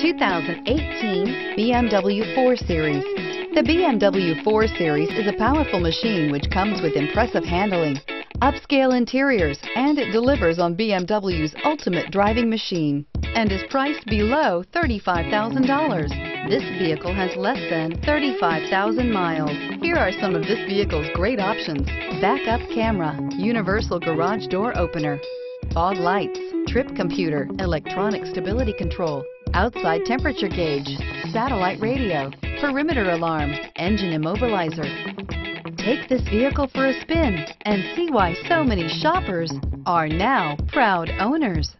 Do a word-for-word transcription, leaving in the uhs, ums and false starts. two thousand eighteen B M W four series. The B M W four series is a powerful machine which comes with impressive handling, upscale interiors, and it delivers on B M W's ultimate driving machine and is priced below thirty-five thousand dollars. This vehicle has less than thirty-five thousand miles. Here are some of this vehicle's great options: backup camera, universal garage door opener, fog lights, trip computer, electronic stability control, outside temperature gauge, satellite radio, perimeter alarm, engine immobilizer. Take this vehicle for a spin and see why so many shoppers are now proud owners.